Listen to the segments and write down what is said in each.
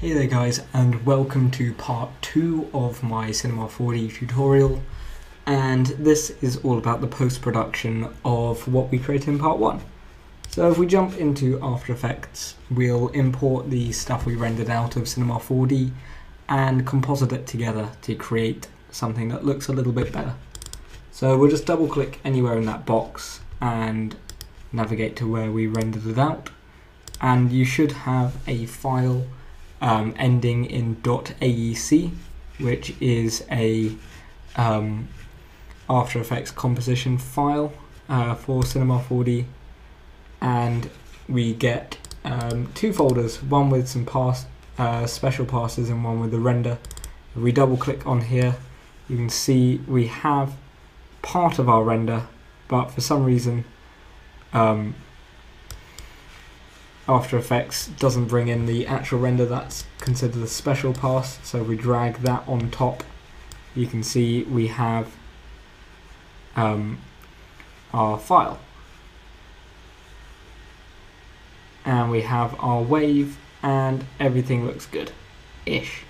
Hey there guys, and welcome to part 2 of my Cinema 4D tutorial, and this is all about the post-production of what we created in part 1. So if we jump into After Effects, we'll import the stuff we rendered out of Cinema 4D and composite it together to create something that looks a little bit better. So we'll just double click anywhere in that box and navigate to where we rendered it out, and you should have a file ending in .aec, which is a After Effects composition file for Cinema 4D, and we get two folders, one with some special passes and one with the render. If we double click on here, you can see we have part of our render, but for some reason After Effects doesn't bring in the actual render. That's considered a special pass, so if we drag that on top, you can see we have our file, and we have our wave, and everything looks good-ish.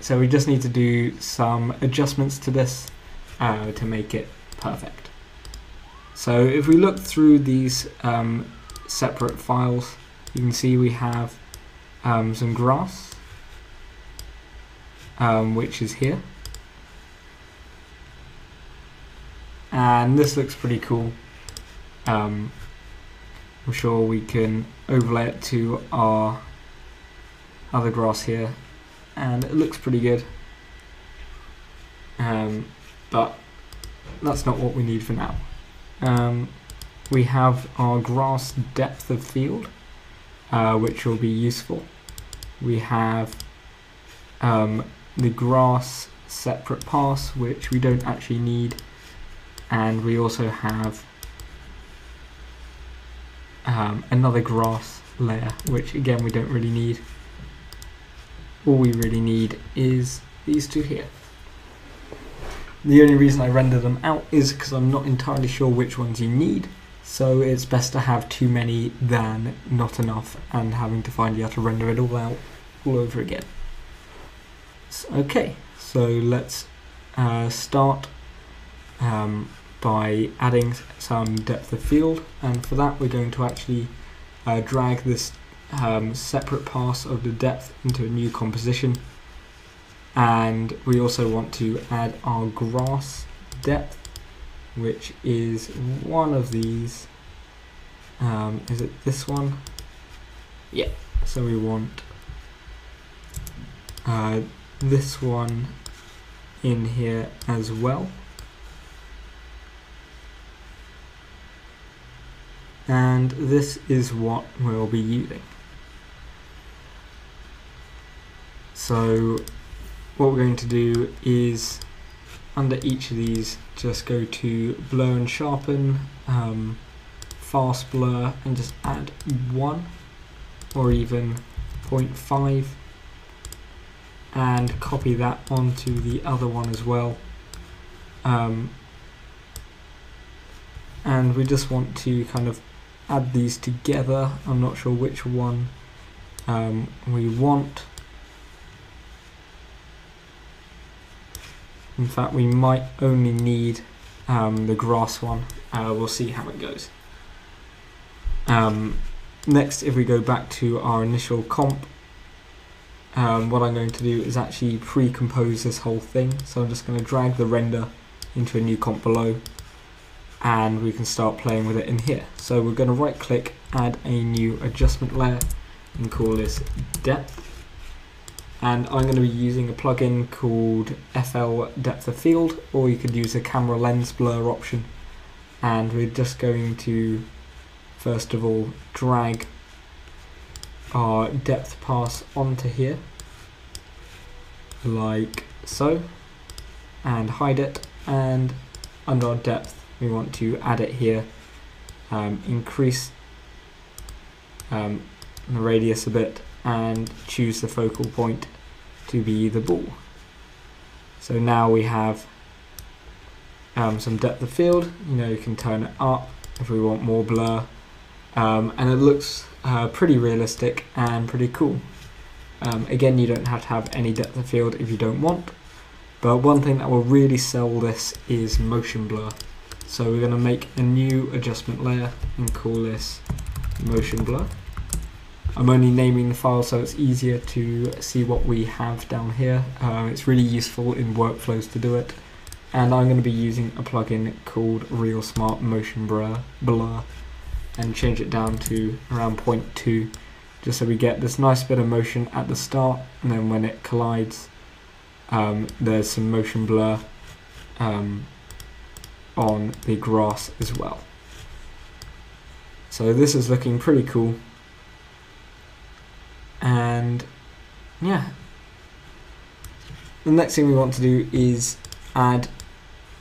So we just need to do some adjustments to this to make it perfect. So if we look through these separate files, you can see we have some grass, which is here, and this looks pretty cool. I'm sure we can overlay it to our other grass here, and it looks pretty good, but that's not what we need for now. We have our grass depth of field, which will be useful. We have the grass separate pass, which we don't actually need, and we also have another grass layer, which again we don't really need. All we really need is these two here. The only reason I render them out is because I'm not entirely sure which ones you need. So it's best to have too many than not enough and having to find out how to render it all out all over again. Okay, so let's start by adding some depth of field, and for that we're going to actually drag this separate pass of the depth into a new composition, and we also want to add our grass depth, which is one of these. Is it this one? Yeah, so we want this one in here as well, and this is what we'll be using. So what we're going to do is, under each of these, just go to blur and sharpen, fast blur, and just add 1 or even 0.5, and copy that onto the other one as well. And we just want to kind of add these together. I'm not sure which one we want. In fact, we might only need the grass one. We'll see how it goes. Next, if we go back to our initial comp, what I'm going to do is actually pre-compose this whole thing. So I'm just going to drag the render into a new comp below, and we can start playing with it in here. So we're going to right click, add a new adjustment layer, and call this depth. And I'm going to be using a plugin called FL Depth of Field, or you could use a camera lens blur option. And we're just going to, first of all, drag our depth pass onto here, like so, and hide it. And under our depth, we want to add it here, increase the radius a bit, and choose the focal point to be the ball. So now we have some depth of field. You know, you can turn it up if we want more blur, and it looks pretty realistic and pretty cool. Again, you don't have to have any depth of field if you don't want, but one thing that will really sell this is motion blur. So we're going to make a new adjustment layer and call this motion blur. I'm only naming the file so it's easier to see what we have down here. It's really useful in workflows to do it. And I'm going to be using a plugin called Real Smart Motion Blur and change it down to around 0.2, just so we get this nice bit of motion at the start, and then when it collides, there's some motion blur on the grass as well. So this is looking pretty cool. And yeah, the next thing we want to do is add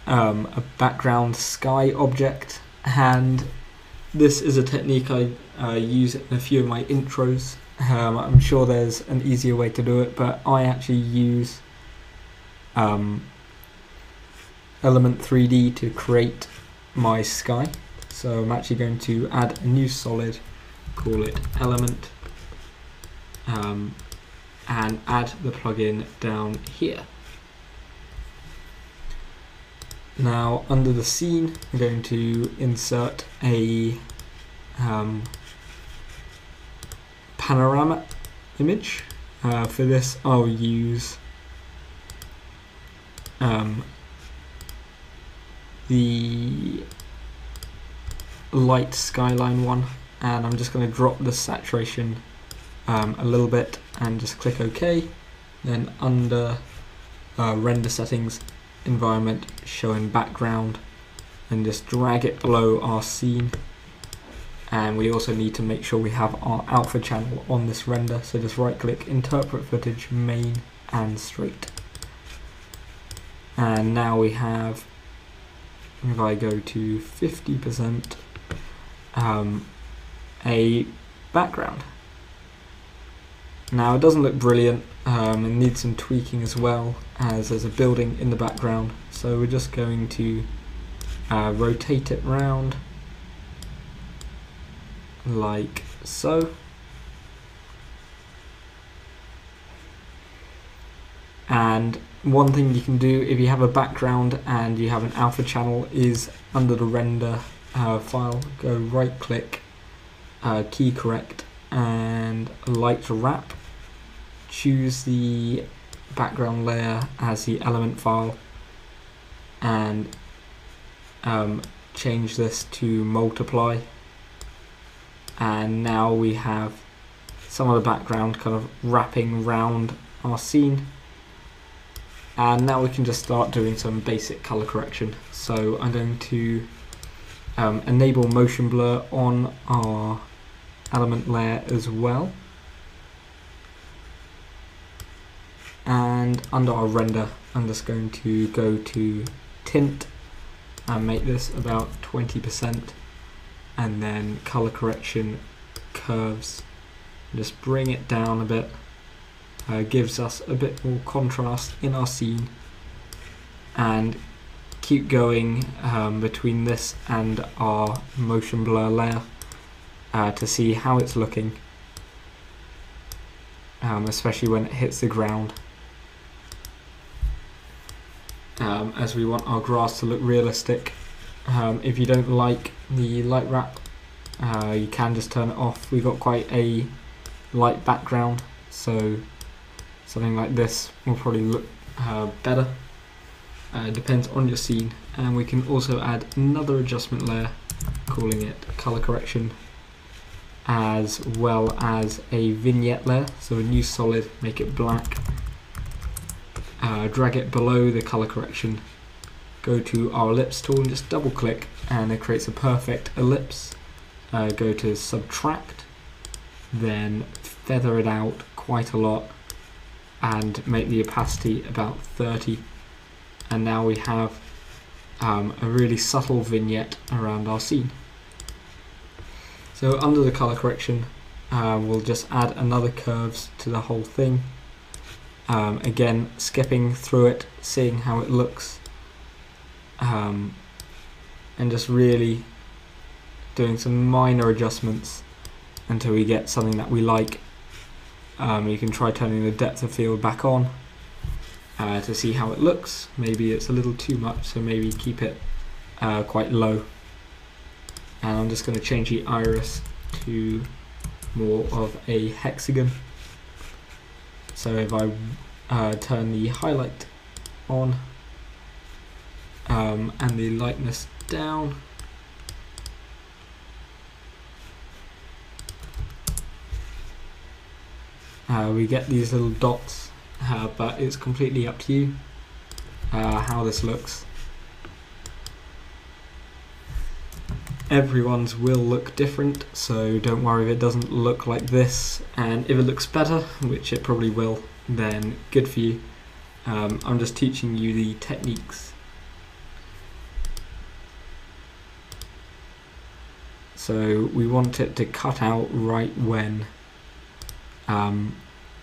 a background sky object, and this is a technique I use in a few of my intros. I'm sure there's an easier way to do it, but I actually use Element 3D to create my sky. So I'm actually going to add a new solid, call it Element, and add the plugin down here. Now under the scene, I'm going to insert a panorama image. For this I'll use the light skyline one, and I'm just going to drop the saturation a little bit and just click OK. Then under render settings, environment, showing background, and just drag it below our scene. And we also need to make sure we have our alpha channel on this render, so just right click, interpret footage, main and straight. And now we have, if I go to 50%, a background. Now it doesn't look brilliant, it needs some tweaking as well, as there's a building in the background, so we're just going to rotate it round like so, and one thing you can do if you have a background and you have an alpha channel is under the render file, go right click, key correct, and light wrap, choose the background layer as the element file, and change this to multiply, and now we have some of the background kind of wrapping round our scene. And now we can just start doing some basic color correction. So I'm going to enable motion blur on our element layer as well, and under our render I'm just going to go to tint and make this about 20%, and then color correction curves, just bring it down a bit, gives us a bit more contrast in our scene, and keep going between this and our motion blur layer to see how it's looking, especially when it hits the ground, as we want our grass to look realistic. If you don't like the light wrap, you can just turn it off. We've got quite a light background, so something like this will probably look better. Depends on your scene. And we can also add another adjustment layer, calling it color correction, as well as a vignette layer, so a new solid, make it black, drag it below the color correction, go to our ellipse tool and just double click, and it creates a perfect ellipse. Go to subtract, then feather it out quite a lot and make the opacity about 30, and now we have a really subtle vignette around our scene. So under the color correction, we'll just add another curves to the whole thing. Again, skipping through it, seeing how it looks, and just really doing some minor adjustments until we get something that we like. You can try turning the depth of field back on to see how it looks. Maybe it's a little too much, so maybe keep it quite low. And I'm just going to change the iris to more of a hexagon. So if I turn the highlight on and the lightness down, we get these little dots, but it's completely up to you how this looks. Everyone's will look different, so don't worry if it doesn't look like this, and if it looks better, which it probably will, then good for you. I'm just teaching you the techniques. So we want it to cut out right when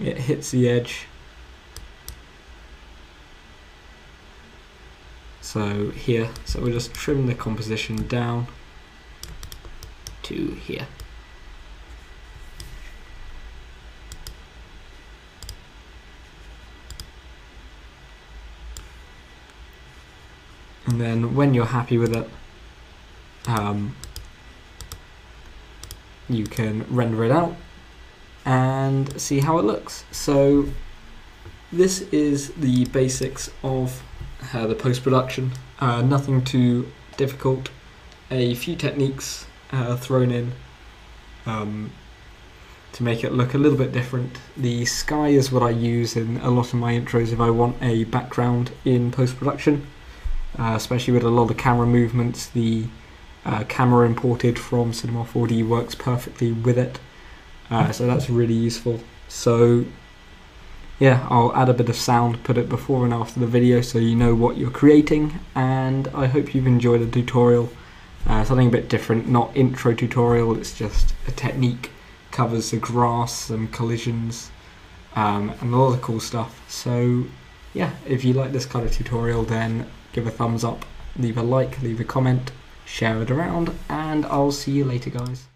it hits the edge. So here, so we'll just trim the composition down to here. And then when you're happy with it, you can render it out and see how it looks. So this is the basics of the post-production. Nothing too difficult, a few techniques thrown in to make it look a little bit different. The sky is what I use in a lot of my intros if I want a background in post-production, especially with a lot of camera movements. The camera imported from Cinema 4D works perfectly with it, so that's really useful. So yeah, I'll add a bit of sound, put it before and after the video so you know what you're creating, and I hope you've enjoyed the tutorial. Something a bit different, not intro tutorial, it's just a technique, covers the grass and collisions and a lot of cool stuff. So yeah, if you like this kind of tutorial, then give a thumbs up, leave a like, leave a comment, share it around, and I'll see you later, guys.